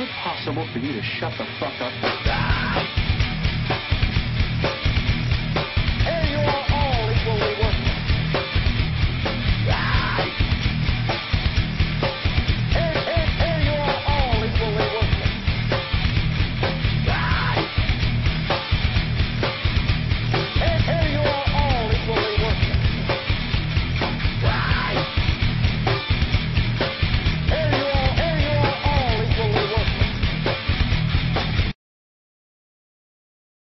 Is it possible for you to shut the fuck up?